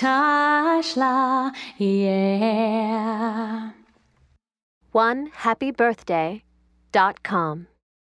Tashla, yeah. 1HappyBirthday.com